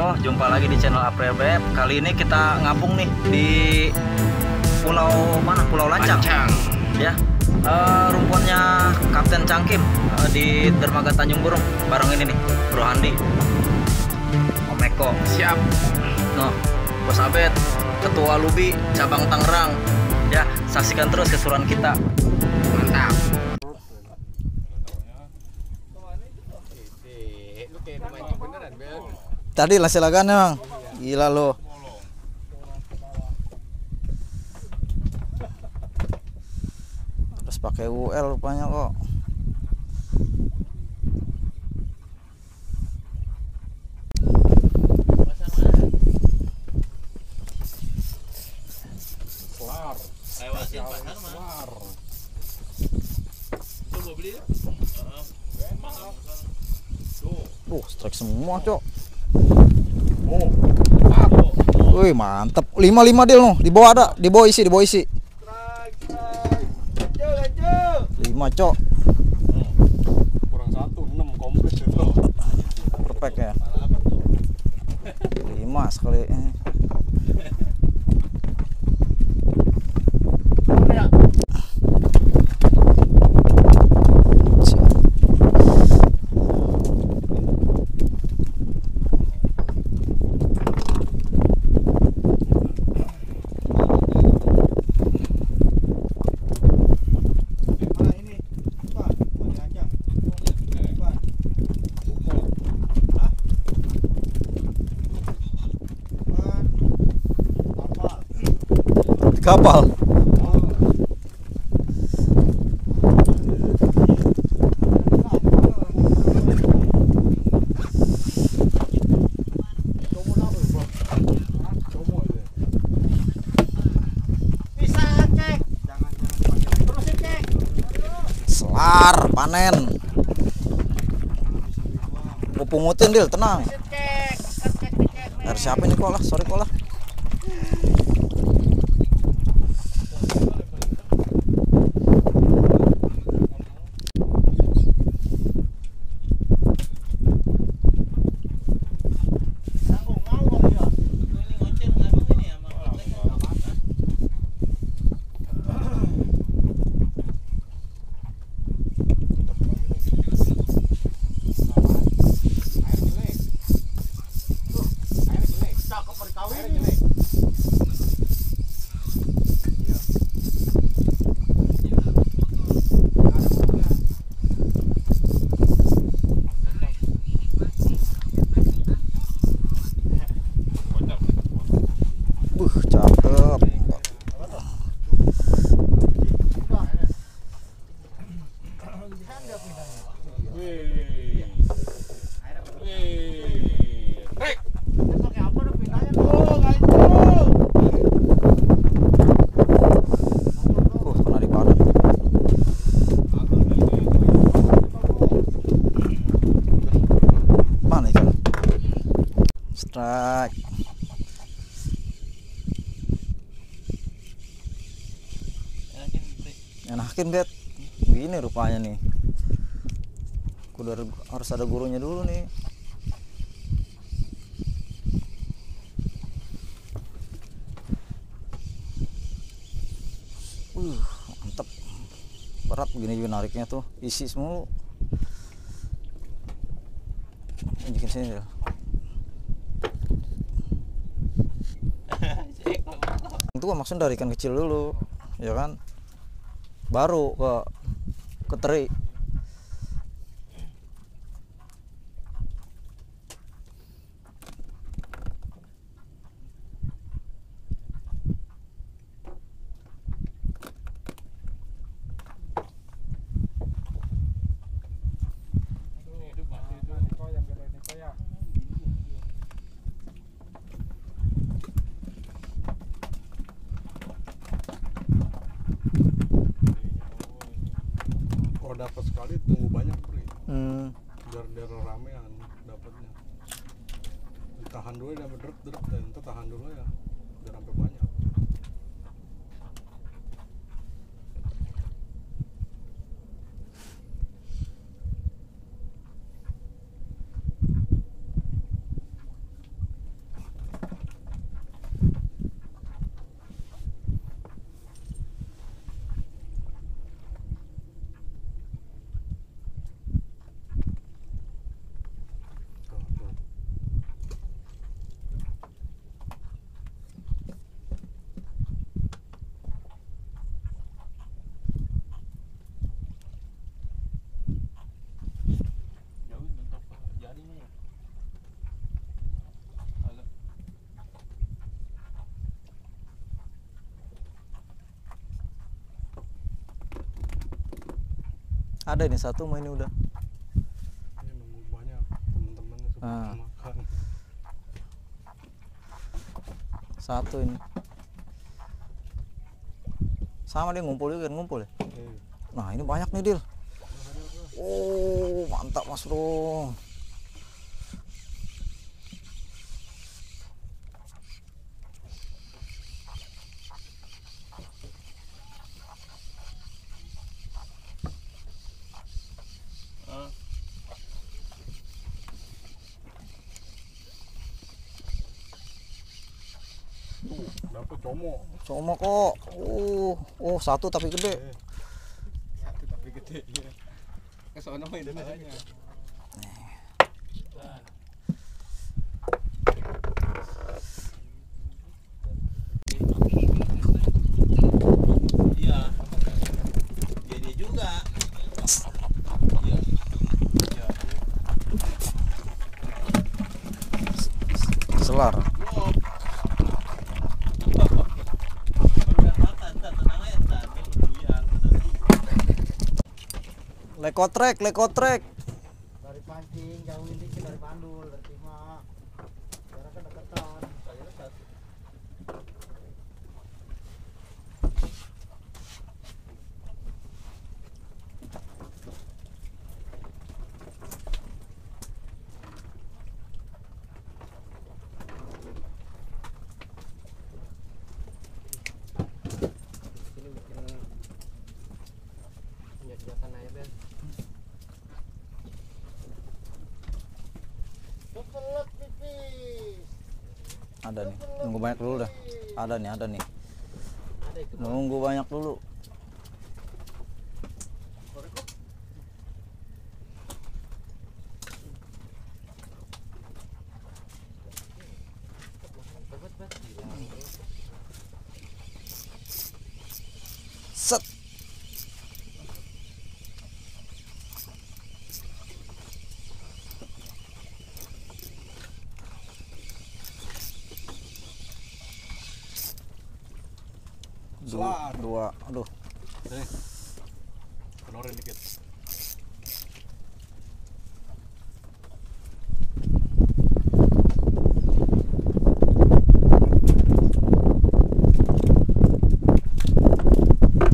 Bro, jumpa lagi di channel April Beb. Kali ini kita ngapung nih di pulau mana? Pulau Lancang. Ya, rumpunnya Kapten Cangkim di dermaga Tanjung Burung. Bareng ini nih, Bro Handi, Om Eko. Siap. Noh, Bos Abed, Ketua Lubi Cabang Tangerang. Ya, saksikan terus keseruan kita. Mantap. Tadi lah silakan emang, gila lo. Harus pakai UL rupanya kok. Kelar. Lewatin pasar mah. Coba beli. Strike semua cok. Wih mantep, 55 deal noh, di bawah ada, di bawah isi, di bawah isi. 5 cok. Kurang 1, 6 komplit itu. Perfect ya. 5 sekali. Kapal. Bisa cek. Terusin cek. Selar panen. Pungutin Dil, tenang. Harus siapa ini kok lah, sorry kok lah. Enakin bet, begini rupanya nih. Kudu harus ada gurunya dulu nih. Mantep, berat begini juga nariknya tuh, isi semua. Tunjukin sini ya. Itu maksudnya dari ikan kecil dulu, ya kan? Baru ke teri. Dapat sekali tunggu banyak pri, dari ramean dapatnya, tahan dulu ya, berderet dan tahan dulu ya, udah sampai banyak. Ada ini satu mah, ini udah. Ini nunggu banyak teman-teman suka makan. Satu ini. Sama dia ngumpul juga, ngumpul ya. Nah, ini banyak nih, Dil. Oh, mantap Mas Bro. Comok kok. Oh, satu tapi gede. Satu tapi gede. Iya. Kesono mah ini namanya. Iya. Jadi juga. Iya. Iya. Selar. Lekotrek. Dari pancing jauhin dikit dari bandul, dari timah. Jarak kedekatan. Ada nih, nunggu banyak dulu dah. Ada nih. Nunggu banyak dulu. Set. Dua, aduh. Nih, keluarin dikit. Oke,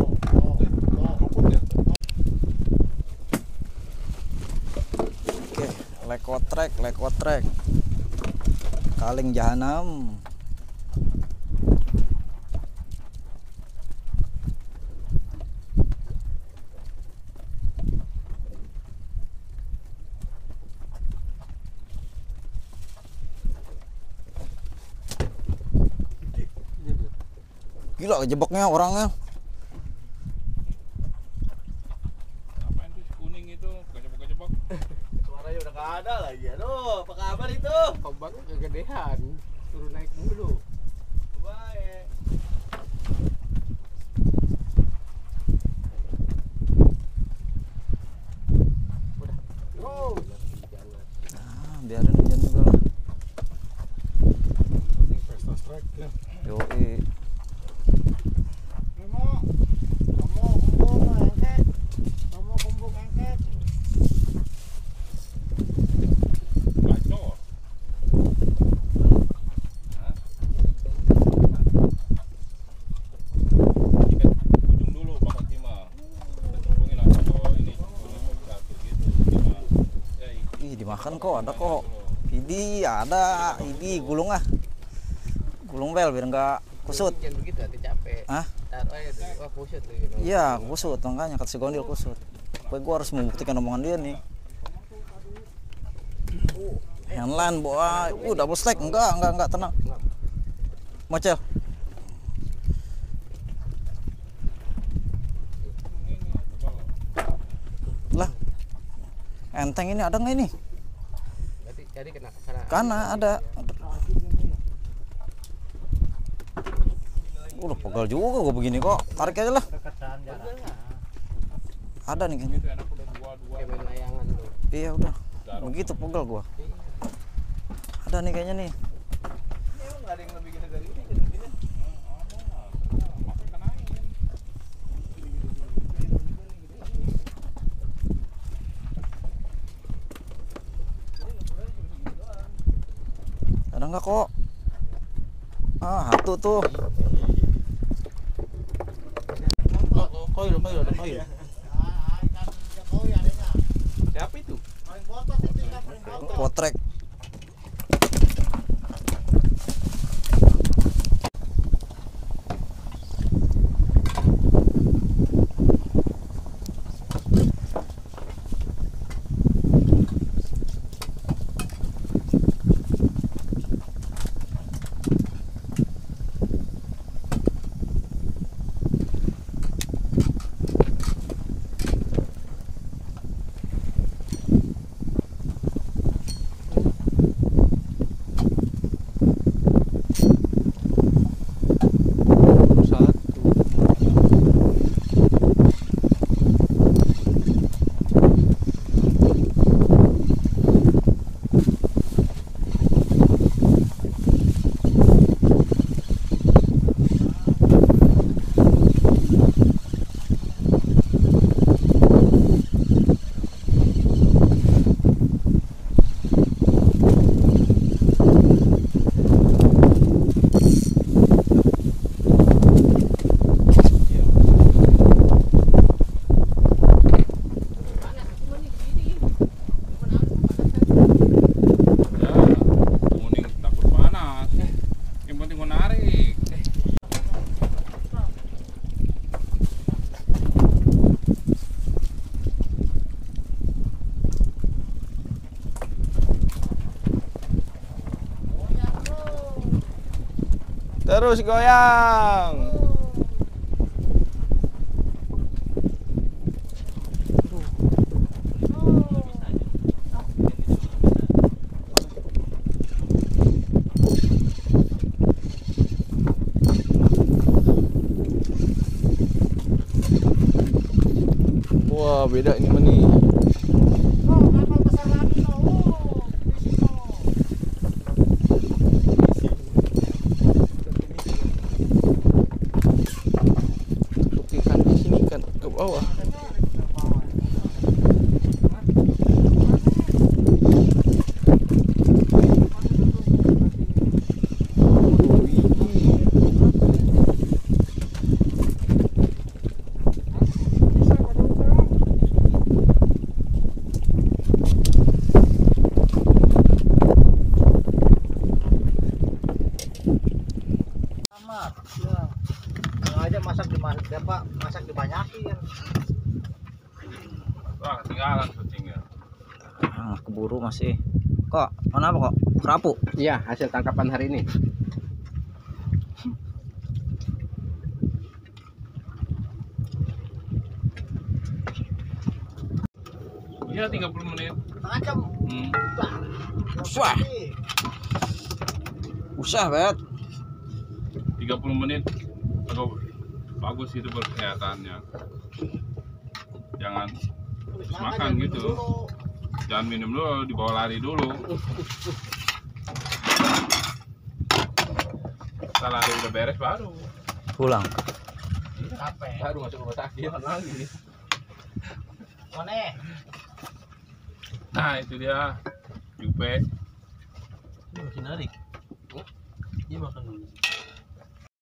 lekotrek. Kaleng jahanam. Gila jebaknya orangnya. Apaan tuh kuning itu? Kejebak. Suaranya udah gak ada lagi. Aduh, apa kabar itu? Kobaknya kegedean. Suruh naik mulu. Baik. Udah. Wow. Ah, biarin hujan juga lah. Ini first strike ya. Yoi. Kamu kumpul angkat. Baco. Hah? Ikat ujung dulu Pak Timah. Kumpulin angkat kok ini. Ih, dimakan kok, ada kok. Ini ada, ini gulung ah. Gulung bel biar enggak kusut. Jangan begitu, hati capek. Hah? Wah, kusut lagi. Iya, kusut, makanya kata si Gondil kusut. Pokoknya gue harus membuktikan omongan dia nih. Handline, boy. Double stack. Enggak, tenang. Macel. Lah. Enteng ini ada nggak ini? Jadi kena karena ada. Udah pegal juga gue begini kok. Tarik aja lah. Ada nih kayaknya. Iya udah. Begitu pegal gue. Ada nih kayaknya nih. Enggak ada yang lebih gede dari ini. Ada nggak kok? Ah, hantu tuh. Koil. Siapa itu? Potrek. Terus goyang. Wah, beda ini meni. Keburu masih kok, kenapa kok? Kerapu? Iya, hasil tangkapan hari ini. Iya, 30 menit. Macam. Usah. Usah banget. 30 menit. Bagus itu perkesehatannya. Jangan makan gitu. Dulu. Jangan minum dulu, dibawa lari dulu. Setelah lari udah beres baru pulang. Capek. Baru masuk rumah sakit lagi. One. Nah itu dia. Jupe. Ini makin narik. Dia makan dulu.